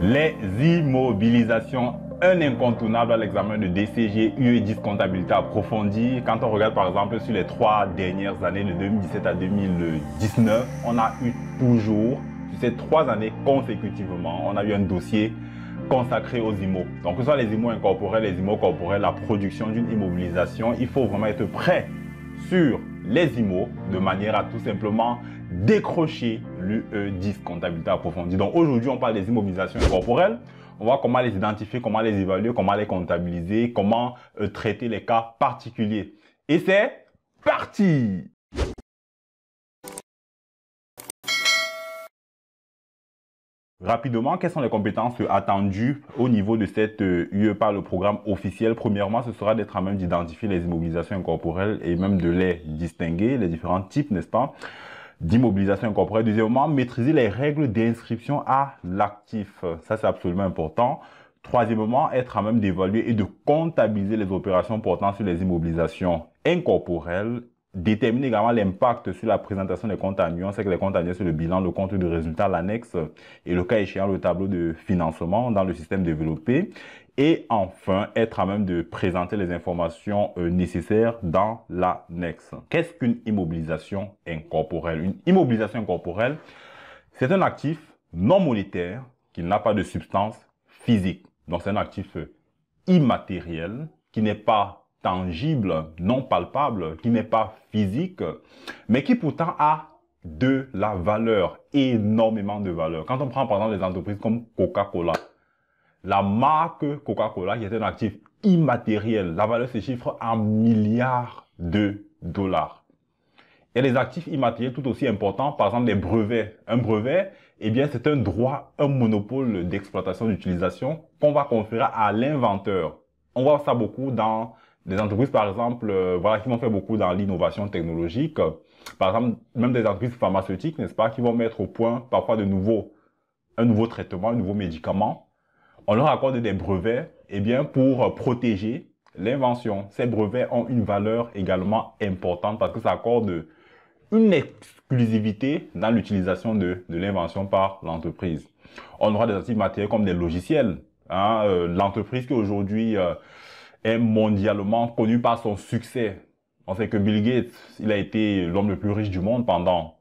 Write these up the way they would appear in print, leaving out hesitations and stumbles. Les immobilisations, un incontournable à l'examen de DCG, UE 10 comptabilité approfondie. Quand on regarde par exemple sur les 3 dernières années de 2017 à 2019, on a eu toujours, sur ces 3 années consécutivement, on a eu un dossier consacré aux IMO. Donc que ce soit les IMO incorporels, les IMO corporels, la production d'une immobilisation, il faut vraiment être prêt sur les IMO de manière à tout simplement décrocher l'UE 10 comptabilité approfondie. Donc aujourd'hui, on parle des immobilisations incorporelles. On voit comment les identifier, comment les évaluer, comment les comptabiliser, comment traiter les cas particuliers. Et c'est parti! Rapidement, quelles sont les compétences attendues au niveau de cette UE par le programme officiel? Premièrement, ce sera d'être à même d'identifier les immobilisations incorporelles et même de les distinguer, les différents types, n'est-ce pas, d'immobilisation incorporelle. Deuxièmement, maîtriser les règles d'inscription à l'actif. Ça, c'est absolument important. Troisièmement, être à même d'évaluer et de comptabiliser les opérations portant sur les immobilisations incorporelles. Déterminer également l'impact sur la présentation des comptes annuels. On sait que les comptes annuels, c'est le bilan, le compte de résultat, l'annexe et le cas échéant, le tableau de financement dans le système développé. Et enfin, être à même de présenter les informations nécessaires dans l'annexe. Qu'est-ce qu'une immobilisation incorporelle? Une immobilisation incorporelle, c'est un actif non monétaire qui n'a pas de substance physique. Donc, c'est un actif immatériel qui n'est pas tangible, non palpable, qui n'est pas physique, mais qui pourtant a de la valeur, énormément de valeur. Quand on prend par exemple des entreprises comme Coca-Cola, la marque Coca-Cola qui est un actif immatériel, la valeur se chiffre en milliards de dollars. Il y a des actifs immatériels tout aussi importants, par exemple des brevets. Un brevet, eh bien c'est un droit, un monopole d'exploitation, d'utilisation qu'on va conférer à l'inventeur. On voit ça beaucoup dans des entreprises, par exemple, voilà, qui vont faire beaucoup dans l'innovation technologique. Par exemple, même des entreprises pharmaceutiques, n'est-ce pas, qui vont mettre au point parfois de nouveaux, un nouveau traitement, un nouveau médicament. On leur accorde des brevets, eh bien, pour protéger l'invention. Ces brevets ont une valeur également importante parce que ça accorde une exclusivité dans l'utilisation de l'invention par l'entreprise. On aura des actifs matériels comme des logiciels. Hein, l'entreprise qui aujourd'hui est mondialement connue par son succès. On sait que Bill Gates, il a été l'homme le plus riche du monde pendant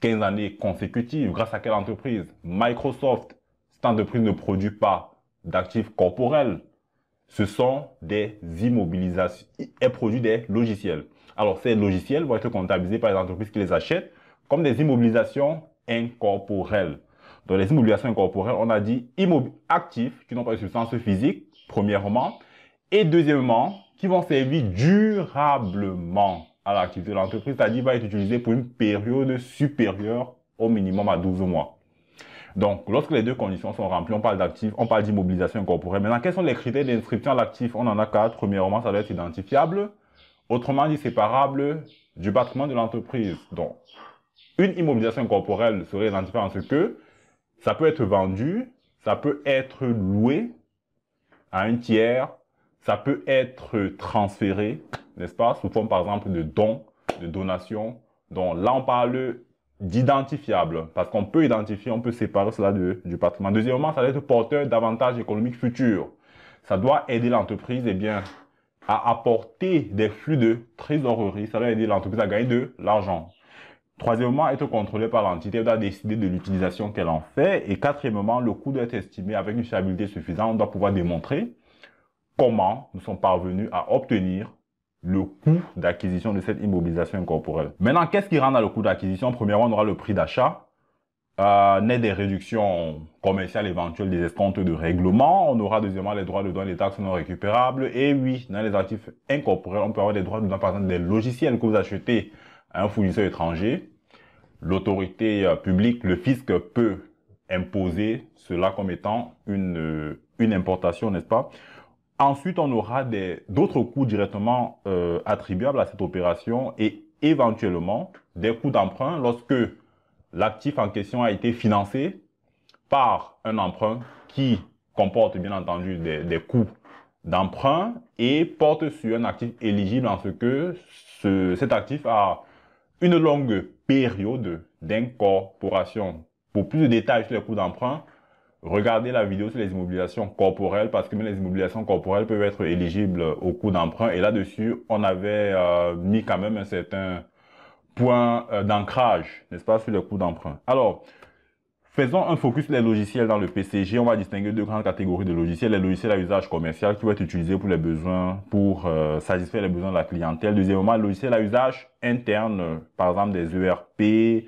15 années consécutives. Grâce à quelle entreprise? Microsoft. Cette entreprise ne produit pas d'actifs corporels. Ce sont des immobilisations. Elle produit des logiciels. Alors, ces logiciels vont être comptabilisés par les entreprises qui les achètent comme des immobilisations incorporelles. Dans les immobilisations incorporelles, on a dit actifs qui n'ont pas de substance physique, premièrement, et deuxièmement, qui vont servir durablement à l'activité de l'entreprise, c'est-à-dire va être utilisé pour une période supérieure au minimum à 12 mois. Donc, lorsque les deux conditions sont remplies, on parle d'actifs, on parle d'immobilisation incorporelle. Maintenant, quels sont les critères d'inscription à l'actif? On en a 4. Premièrement, ça doit être identifiable, autrement dit séparable du patrimoine de l'entreprise. Donc, une immobilisation incorporelle serait identifiée en ce que ça peut être vendu, ça peut être loué à un tiers, ça peut être transféré, n'est-ce pas, sous forme par exemple de dons, de donations. Donc là, on parle d'identifiable, parce qu'on peut identifier, on peut séparer cela du patrimoine. Deuxièmement, ça doit être porteur d'avantages économiques futurs. Ça doit aider l'entreprise, eh bien, à apporter des flux de trésorerie. Ça doit aider l'entreprise à gagner de l'argent. Troisièmement, être contrôlé par l'entité, elle doit décider de l'utilisation qu'elle en fait. Et quatrièmement, le coût doit être estimé avec une fiabilité suffisante. On doit pouvoir démontrer comment nous sommes parvenus à obtenir le coût d'acquisition de cette immobilisation incorporelle. Maintenant, qu'est-ce qui rentre dans le coût d'acquisition? Premièrement, on aura le prix d'achat, net des réductions commerciales éventuelles, des escomptes de règlement. On aura deuxièmement les droits de douane, les taxes non récupérables. Et oui, dans les actifs incorporels, on peut avoir des droits de douane, par exemple des logiciels que vous achetez à un fournisseur étranger. L'autorité publique, le fisc peut imposer cela comme étant une importation, n'est-ce pas? Ensuite, on aura d'autres coûts directement attribuables à cette opération et éventuellement des coûts d'emprunt lorsque l'actif en question a été financé par un emprunt qui comporte bien entendu des coûts d'emprunt et porte sur un actif éligible en ce que cet actif a une longue période d'incorporation. Pour plus de détails sur les coûts d'emprunt, Regardez la vidéo sur les immobilisations corporelles, parce que même les immobilisations corporelles peuvent être éligibles au coût d'emprunt. Et là-dessus, on avait mis quand même un certain point d'ancrage, n'est-ce pas, sur le coût d'emprunt. Alors, faisons un focus sur les logiciels dans le PCG. On va distinguer deux grandes catégories de logiciels. Les logiciels à usage commercial qui vont être utilisés pour les besoins, pour satisfaire les besoins de la clientèle. Deuxièmement, les logiciels à usage interne, par exemple des ERP,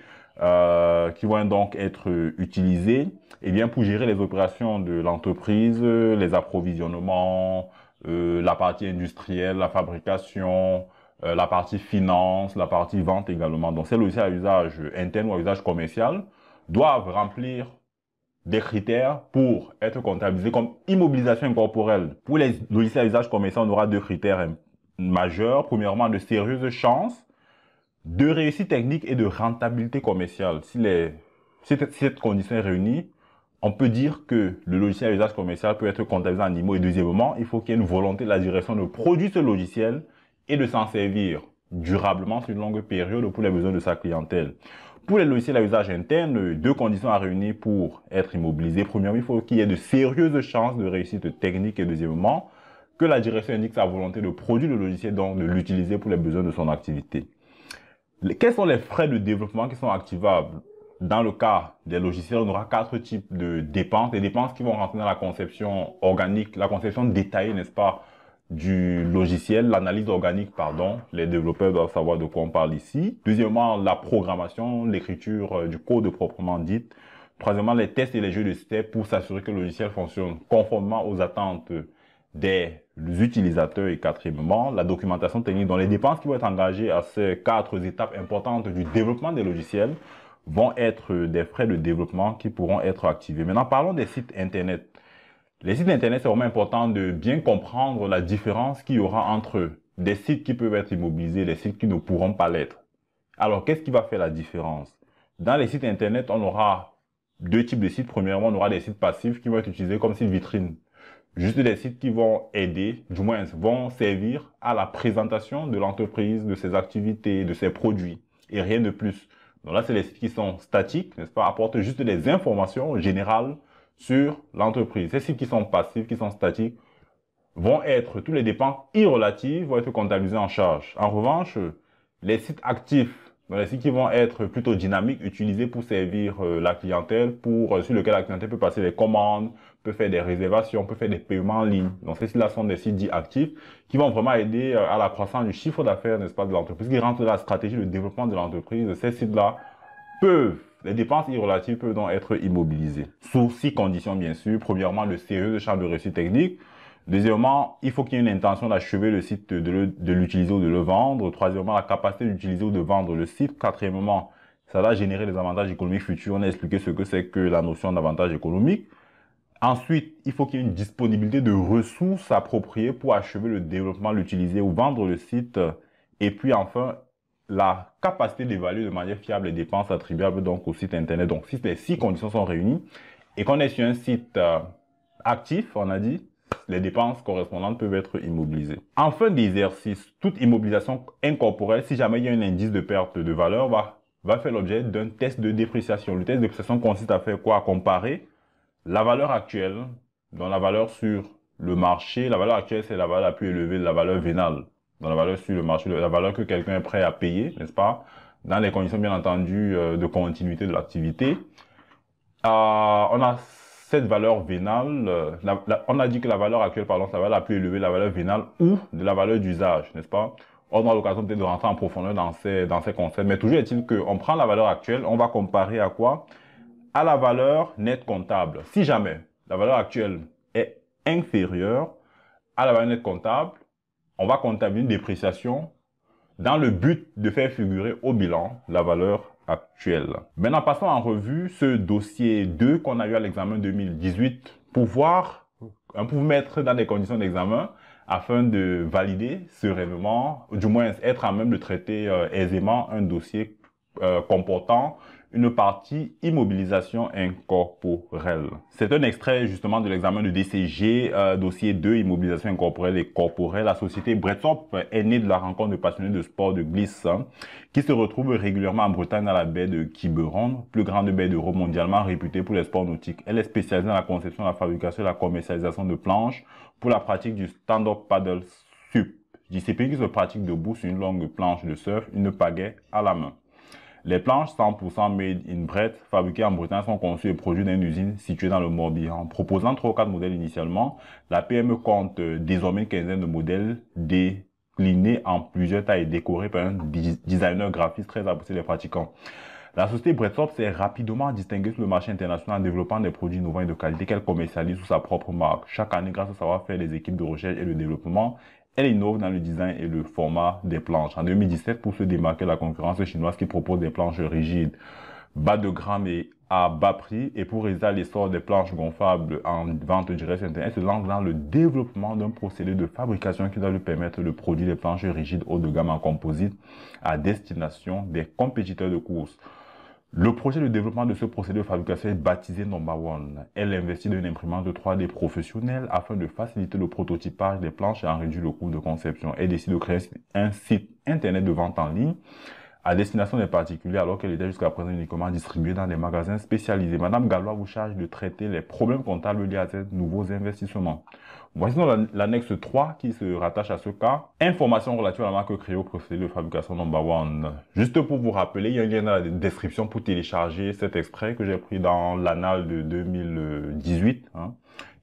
qui vont donc être utilisés et bien pour gérer les opérations de l'entreprise, les approvisionnements, la partie industrielle, la fabrication, la partie finance, la partie vente également. Donc ces logiciels à usage interne ou à usage commercial doivent remplir des critères pour être comptabilisés comme immobilisation incorporelle. Pour les logiciels à usage commercial, on aura deux critères majeurs. Premièrement, de sérieuses chances de réussite technique et de rentabilité commerciale. Si cette condition est réunie, on peut dire que le logiciel à usage commercial peut être comptabilisé en IMO. Et deuxièmement, il faut qu'il y ait une volonté de la direction de produire ce logiciel et de s'en servir durablement sur une longue période pour les besoins de sa clientèle. Pour les logiciels à usage interne, deux conditions à réunir pour être immobilisé. Premièrement, il faut qu'il y ait de sérieuses chances de réussite technique et deuxièmement, que la direction indique sa volonté de produire le logiciel, donc de l'utiliser pour les besoins de son activité. Quels sont les frais de développement qui sont activables? Dans le cas des logiciels, on aura quatre types de dépenses. Les dépenses qui vont rentrer dans la conception organique, la conception détaillée, n'est-ce pas, du logiciel, l'analyse organique, pardon. Les développeurs doivent savoir de quoi on parle ici. Deuxièmement, la programmation, l'écriture du code proprement dite. Troisièmement, les tests et les jeux de steps pour s'assurer que le logiciel fonctionne conformément aux attentes des utilisateurs. Et quatrièmement, la documentation technique. Donc les dépenses qui vont être engagées à ces quatre étapes importantes du développement des logiciels vont être des frais de développement qui pourront être activés. Maintenant, parlons des sites internet. Les sites internet, c'est vraiment important de bien comprendre la différence qu'il y aura entre des sites qui peuvent être immobilisés et des sites qui ne pourront pas l'être. Alors, qu'est-ce qui va faire la différence? Dans les sites internet, on aura deux types de sites. Premièrement, on aura des sites passifs qui vont être utilisés comme sites vitrines. Juste des sites qui vont aider, du moins vont servir à la présentation de l'entreprise, de ses activités, de ses produits et rien de plus. Donc là, c'est les sites qui sont statiques, n'est-ce pas, apportent juste des informations générales sur l'entreprise. Ces sites qui sont passifs, qui sont statiques, vont être, tous les dépenses irrelatives vont être comptabilisées en charge. En revanche, les sites actifs, donc les sites qui vont être plutôt dynamiques, utilisés pour servir la clientèle, sur lequel la clientèle peut passer des commandes, peut faire des réservations, peut faire des paiements en ligne. Donc, ces sites-là sont des sites dits actifs qui vont vraiment aider à la croissance du chiffre d'affaires, n'est-ce pas, de l'entreprise, qui rentre dans la stratégie de développement de l'entreprise. Ces sites-là peuvent, les dépenses irrelatives peuvent donc être immobilisées. Sous six conditions, bien sûr. Premièrement, de sérieux charges de réussite technique. Deuxièmement, il faut qu'il y ait une intention d'achever le site, de l'utiliser ou de le vendre. Troisièmement, la capacité d'utiliser ou de vendre le site. Quatrièmement, ça va générer des avantages économiques futurs. On a expliqué ce que c'est que la notion d'avantage économique. Ensuite, il faut qu'il y ait une disponibilité de ressources appropriées pour achever le développement, l'utiliser ou vendre le site. Et puis enfin, la capacité d'évaluer de manière fiable les dépenses attribuables donc au site internet. Donc, si les six conditions sont réunies et qu'on est sur un site actif, on a dit, les dépenses correspondantes peuvent être immobilisées. En fin d'exercice, toute immobilisation incorporelle, si jamais il y a un indice de perte de valeur, va faire l'objet d'un test de dépréciation. Le test de dépréciation consiste à faire quoi? À comparer la valeur actuelle, dans la valeur sur le marché. La valeur actuelle, c'est la valeur la plus élevée, la valeur vénale, dans la valeur sur le marché, la valeur que quelqu'un est prêt à payer, n'est-ce pas, dans les conditions, bien entendu, de continuité de l'activité. On a cette valeur vénale, on a dit que la valeur actuelle, pardon, c'est la valeur la plus élevée, la valeur vénale ou de la valeur d'usage, n'est-ce pas? On aura l'occasion peut-être de rentrer en profondeur dans ces concepts, mais toujours est-il qu'on prend la valeur actuelle, on va comparer à quoi? À la valeur nette comptable. Si jamais la valeur actuelle est inférieure à la valeur nette comptable, on va comptabiliser une dépréciation dans le but de faire figurer au bilan la valeur actuelle. Maintenant, passons en revue ce dossier 2 qu'on a eu à l'examen 2018 pour vous mettre dans des conditions d'examen afin de valider sereinement, du moins être à même de traiter aisément un dossier comportant une partie immobilisation incorporelle. C'est un extrait justement de l'examen de DCG, dossier 2, immobilisation incorporelle et corporelle. La société Bretzop est née de la rencontre de passionnés de sport de glisse qui se retrouvent régulièrement en Bretagne dans la baie de Quiberon, plus grande baie d'Europe mondialement réputée pour les sports nautiques. Elle est spécialisée dans la conception, la fabrication et la commercialisation de planches pour la pratique du stand-up paddle sup, discipline qui se pratique debout sur une longue planche de surf, une pagaie à la main. Les planches 100% made in Brett, fabriquées en Bretagne, sont conçues et produites dans une usine située dans le Morbihan. Proposant 3 ou 4 modèles initialement, la PME compte désormais une quinzaine de modèles déclinés en plusieurs tailles, décorés par un designer graphiste très apprécié des pratiquants. La société Bretzop s'est rapidement distinguée sur le marché international en développant des produits innovants et de qualité qu'elle commercialise sous sa propre marque. Chaque année, grâce au savoir-faire des équipes de recherche et de développement, elle innove dans le design et le format des planches. En 2017, pour se démarquer de la concurrence chinoise qui propose des planches rigides, bas de gramme et à bas prix, et pour réaliser l'essor des planches gonflables en vente directe sur Internet, se lance dans le développement d'un procédé de fabrication qui doit lui permettre de produire des planches rigides haut de gamme en composite à destination des compétiteurs de course. Le projet de développement de ce procédé de fabrication est baptisé Number One. Elle investit dans une imprimante 3D professionnelle afin de faciliter le prototypage des planches et en réduire le coût de conception. Elle décide de créer un site internet de vente en ligne à destination des particuliers alors qu'elle était jusqu'à présent uniquement distribuée dans des magasins spécialisés. Madame Galois vous charge de traiter les problèmes comptables liés à ces nouveaux investissements. Voici l'annexe 3 qui se rattache à ce cas. Informations relatives à la marque Cryo, procédé de fabrication Number One. Juste pour vous rappeler, il y a un lien dans la description pour télécharger cet extrait que j'ai pris dans l'annale de 2018.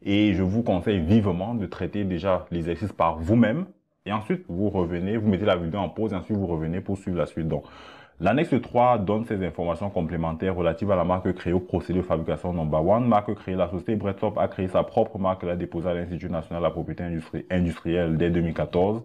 Et je vous conseille vivement de traiter déjà l'exercice par vous-même. Et ensuite, vous revenez, vous mettez la vidéo en pause et ensuite vous revenez pour suivre la suite. Donc, l'annexe 3 donne ces informations complémentaires relatives à la marque Cryo, procédé de fabrication Number One. Marque Cryo, la société Bretzop a créé sa propre marque, l'a déposée à l'Institut national de la propriété industrielle dès 2014.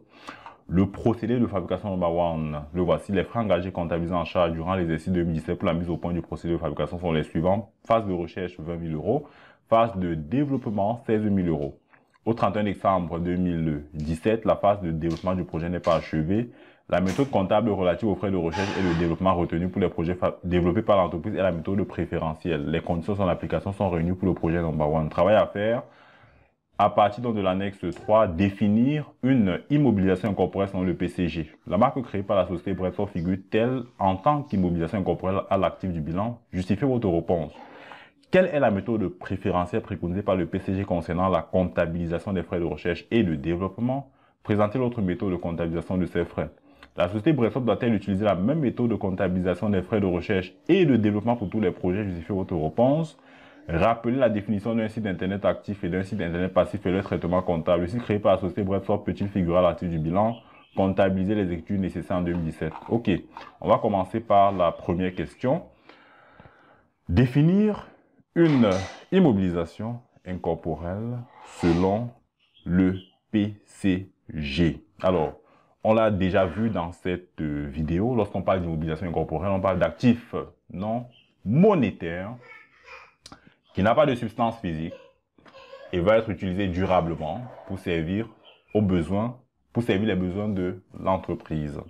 Le procédé de fabrication Number One, le voici. Les frais engagés comptabilisés en charge durant l'exercice 2017 pour la mise au point du procédé de fabrication sont les suivants. Phase de recherche, 20 000 euros. Phase de développement, 16 000 euros. Au 31 décembre 2017, la phase de développement du projet n'est pas achevée. La méthode comptable relative aux frais de recherche et de développement retenue pour les projets développés par l'entreprise est la méthode préférentielle. Les conditions sur l'application sont réunies pour le projet Number One. Travail à faire à partir de l'annexe 3, définir une immobilisation incorporelle selon le PCG. La marque créée par la société Bretsoft figure-t-elle en tant qu'immobilisation incorporelle à l'actif du bilan? Justifiez votre réponse. Quelle est la méthode préférentielle préconisée par le PCG concernant la comptabilisation des frais de recherche et de développement? Présentez l'autre méthode de comptabilisation de ces frais. La société Bretzop doit-elle utiliser la même méthode de comptabilisation des frais de recherche et de développement pour tous les projets? Justifiez votre réponse. Rappelez la définition d'un site internet actif et d'un site internet passif et leur traitement comptable. Le site créé par la société Bretzop peut-il figurer à l'actif du bilan? Comptabiliser les études nécessaires en 2017. Ok, on va commencer par la première question. Définir une immobilisation incorporelle selon le PCG. Alors, on l'a déjà vu dans cette vidéo, lorsqu'on parle d'immobilisation incorporelle, on parle d'actifs non monétaires qui n'a pas de substance physique et va être utilisé durablement pour servir aux besoins, pour servir les besoins de l'entreprise.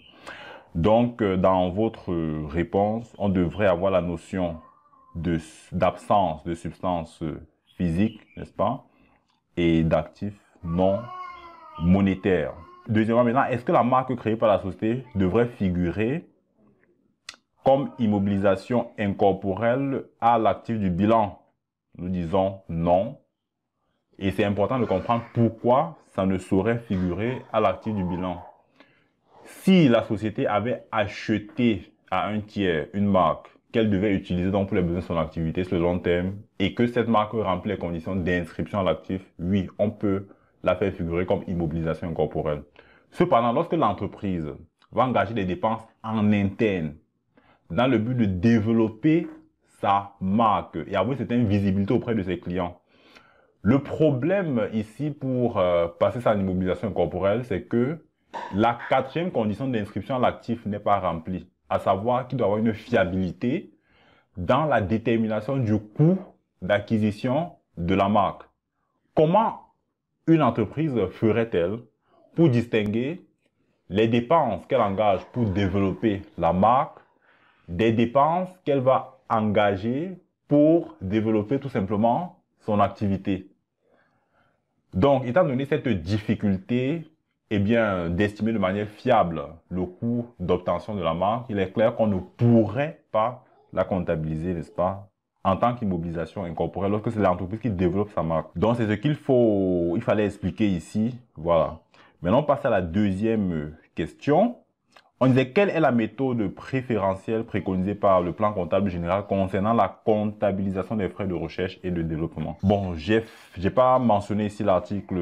Donc, dans votre réponse, on devrait avoir la notion d'absence de substances physiques, n'est-ce pas, et d'actifs non monétaires. Deuxièmement, maintenant, est-ce que la marque créée par la société devrait figurer comme immobilisation incorporelle à l'actif du bilan? Nous disons non. Et c'est important de comprendre pourquoi ça ne saurait figurer à l'actif du bilan. Si la société avait acheté à un tiers une marque qu'elle devait utiliser donc pour les besoins de son activité sur le long terme et que cette marque remplit les conditions d'inscription à l'actif, oui, on peut la faire figurer comme immobilisation incorporelle. Cependant, lorsque l'entreprise va engager des dépenses en interne dans le but de développer sa marque et avoir une certaine visibilité auprès de ses clients, le problème ici pour passer sa immobilisation incorporelle, c'est que la 4e condition d'inscription à l'actif n'est pas remplie, à savoir qu'il doit avoir une fiabilité dans la détermination du coût d'acquisition de la marque. Comment une entreprise ferait-elle pour distinguer les dépenses qu'elle engage pour développer la marque des dépenses qu'elle va engagé pour développer tout simplement son activité. Donc, étant donné cette difficulté, eh bien, d'estimer de manière fiable le coût d'obtention de la marque, il est clair qu'on ne pourrait pas la comptabiliser, n'est-ce pas, en tant qu'immobilisation incorporelle, lorsque c'est l'entreprise qui développe sa marque. Donc, c'est ce qu'il fallait expliquer ici, voilà. Maintenant, on passe à la deuxième question. On disait, quelle est la méthode préférentielle préconisée par le plan comptable général concernant la comptabilisation des frais de recherche et de développement? Bon, j'ai pas mentionné ici l'article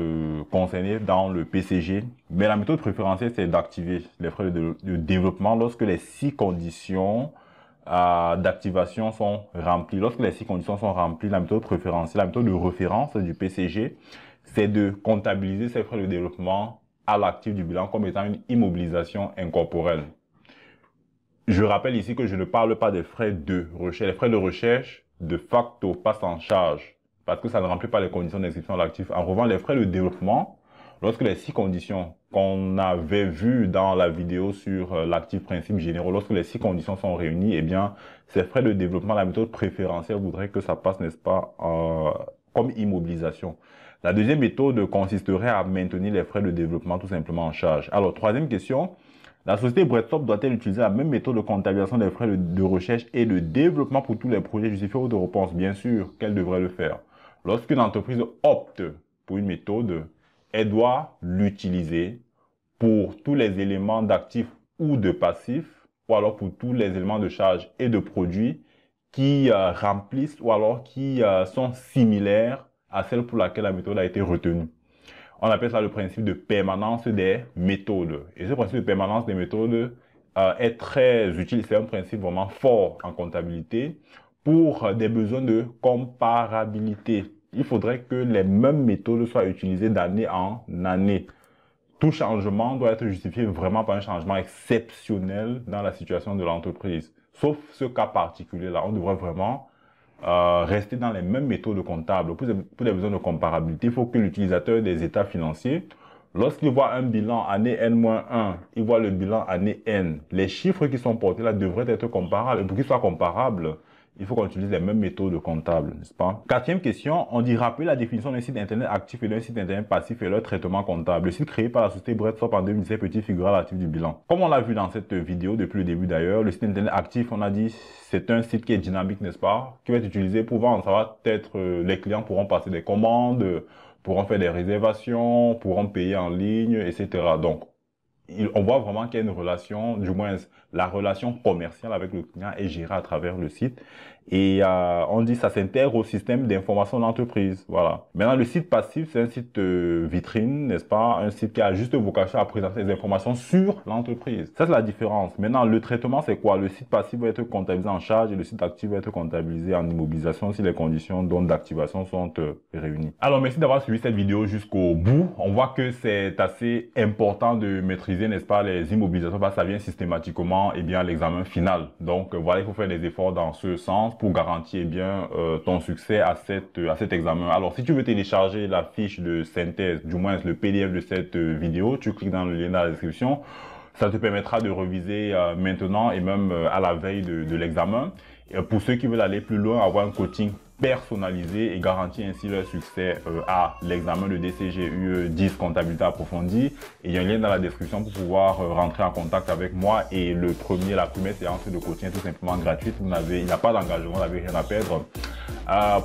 concerné dans le PCG, mais la méthode préférentielle, c'est d'activer les frais de développement lorsque les 6 conditions d'activation sont remplies. Lorsque les 6 conditions sont remplies, la méthode préférentielle, la méthode de référence du PCG, c'est de comptabiliser ces frais de développement à l'actif du bilan comme étant une immobilisation incorporelle. Je rappelle ici que je ne parle pas des frais de recherche. Les frais de recherche, de facto, passent en charge parce que ça ne remplit pas les conditions d'inscription à l'actif. En revanche, les frais de développement, lorsque les 6 conditions qu'on avait vues dans la vidéo sur l'actif principe généraux, lorsque les 6 conditions sont réunies, eh bien, ces frais de développement, la méthode préférentielle voudrait que ça passe, n'est-ce pas, comme immobilisation. La deuxième méthode consisterait à maintenir les frais de développement tout simplement en charge. Alors, troisième question, la société Bretzop doit-elle utiliser la même méthode de comptabilisation des frais de recherche et de développement pour tous les projets justifiés ou de réponse? Bien sûr qu'elle devrait le faire. Lorsqu'une entreprise opte pour une méthode, elle doit l'utiliser pour tous les éléments d'actifs ou de passifs, ou alors pour tous les éléments de charge et de produits qui remplissent ou alors qui sont similaires à celle pour laquelle la méthode a été retenue. On appelle ça le principe de permanence des méthodes. Et ce principe de permanence des méthodes est très utile. C'est un principe vraiment fort en comptabilité pour des besoins de comparabilité. Il faudrait que les mêmes méthodes soient utilisées d'année en année. Tout changement doit être justifié vraiment par un changement exceptionnel dans la situation de l'entreprise. Sauf ce cas particulier-là, on devrait vraiment rester dans les mêmes méthodes comptables. Pour des besoins de comparabilité, il faut que l'utilisateur des états financiers, lorsqu'il voit un bilan année N-1, il voit le bilan année N. Les chiffres qui sont portés là devraient être comparables. Et pour qu'ils soient comparables, il faut qu'on utilise les mêmes méthodes comptables, n'est-ce pas? Quatrième question, on dit rappeler la définition d'un site internet actif et d'un site internet passif et leur traitement comptable. Le site créé par la société Bretsoft en 2017 petit figure à l'actif du bilan. Comme on l'a vu dans cette vidéo depuis le début d'ailleurs, le site internet actif, on a dit, c'est un site qui est dynamique, n'est-ce pas? Qui va être utilisé pour vendre. Ça va être, les clients pourront passer des commandes, pourront faire des réservations, pourront payer en ligne, etc. Donc, on voit vraiment qu'il y a une relation, du moins la relation commerciale avec le client est gérée à travers le site. Et on dit ça s'intègre au système d'information de l'entreprise. Voilà. Maintenant, le site passif, c'est un site vitrine, n'est-ce pas? Un site qui a juste vocation à présenter des informations sur l'entreprise. Ça, c'est la différence. Maintenant, le traitement, c'est quoi? Le site passif va être comptabilisé en charge et le site actif va être comptabilisé en immobilisation si les conditions d'activation sont réunies. Alors, merci d'avoir suivi cette vidéo jusqu'au bout. On voit que c'est assez important de maîtriser, n'est-ce pas, les immobilisations parce que ça vient systématiquement, eh bien, à l'examen final. Donc, voilà, il faut faire des efforts dans ce sens pour garantir, eh bien, ton succès à cet examen. Alors, si tu veux télécharger la fiche de synthèse, du moins le PDF de cette vidéo, tu cliques dans le lien dans la description. Ça te permettra de reviser maintenant et même à la veille de l'examen. Pour ceux qui veulent aller plus loin, avoir un coaching personnalisé et garantir ainsi leur succès à l'examen de DCG UE 10 comptabilité approfondie. Et il y a un lien dans la description pour pouvoir rentrer en contact avec moi. Et la première séance de coaching est tout simplement gratuite. Il n'y a pas d'engagement, vous n'avez rien à perdre.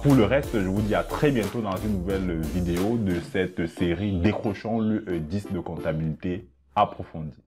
Pour le reste, je vous dis à très bientôt dans une nouvelle vidéo de cette série Décrochons l'UE 10 de comptabilité approfondie.